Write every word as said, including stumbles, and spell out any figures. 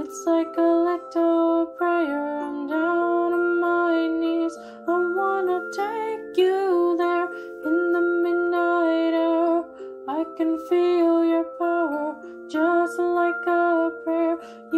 It's like a little prayer. I'm down on my knees. I wanna take you there in the midnight hour. I can feel your power just like a prayer. You